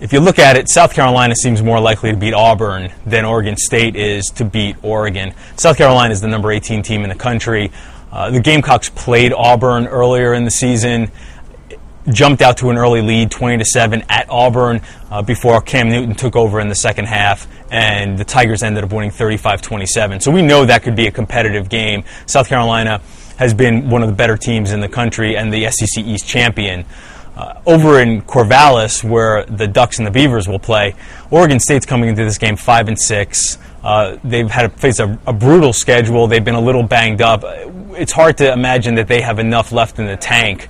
if you look at it, South Carolina seems more likely to beat Auburn than Oregon State is to beat Oregon. South Carolina is the number 18 team in the country. The Gamecocks played Auburn earlier in the season, jumped out to an early lead, 20-7 at Auburn, before Cam Newton took over in the second half, and the Tigers ended up winning 35-27. So we know that could be a competitive game. South Carolina has been one of the better teams in the country and the SEC East champion. Over in Corvallis, where the Ducks and the Beavers will play, Oregon State's coming into this game 5-6. They've had to face a brutal schedule. They've been a little banged up. It's hard to imagine that they have enough left in the tank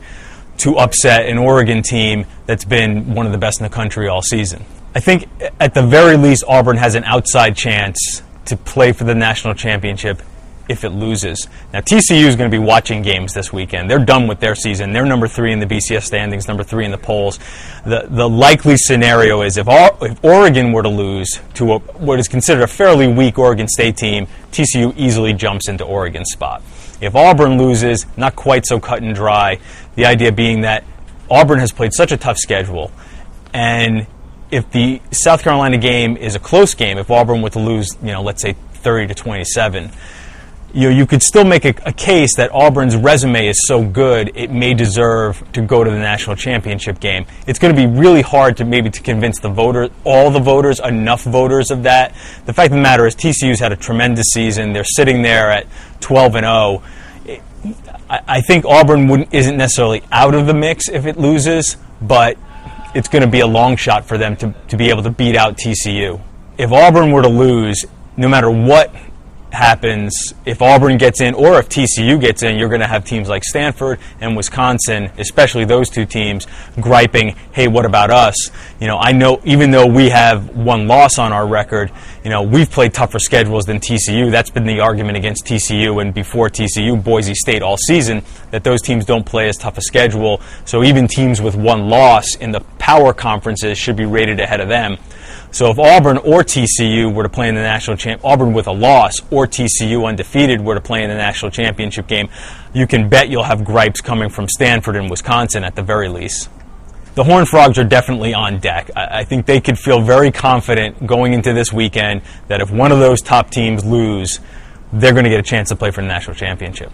to upset an Oregon team that's been one of the best in the country all season. I think at the very least, Auburn has an outside chance to play for the national championship if it loses. Now, TCU is going to be watching games this weekend. They're done with their season. They're number 3 in the BCS standings, number 3 in the polls. The likely scenario is if Oregon were to lose to what is considered a fairly weak Oregon State team, TCU easily jumps into Oregon's spot. If Auburn loses, not quite so cut and dry. The idea being that Auburn has played such a tough schedule, and if the South Carolina game is a close game, if Auburn were to lose, let's say 30-27, you could still make a case that Auburn's resume is so good it may deserve to go to the national championship game. It's going to be really hard to convince the voters, enough voters of that. The fact of the matter is TCU's had a tremendous season. They're sitting there at 12-0. I think Auburn isn't necessarily out of the mix if it loses, but it's going to be a long shot for them to be able to beat out TCU. If Auburn were to lose, no matter what happens, if Auburn gets in or if TCU gets in, you're going to have teams like Stanford and Wisconsin, especially those two teams, griping, hey, what about us? I know even though we have one loss on our record, we've played tougher schedules than TCU. That's been the argument against TCU and before TCU, Boise State all season, that those teams don't play as tough a schedule. So even teams with one loss in the power conferences should be rated ahead of them. So if Auburn or TCU were to play in the national championship, Auburn with a loss or TCU undefeated were to play in the national championship game, you can bet you'll have gripes coming from Stanford and Wisconsin at the very least. The Horned Frogs are definitely on deck. I think they could feel very confident going into this weekend that if one of those top teams lose, they're going to get a chance to play for the national championship.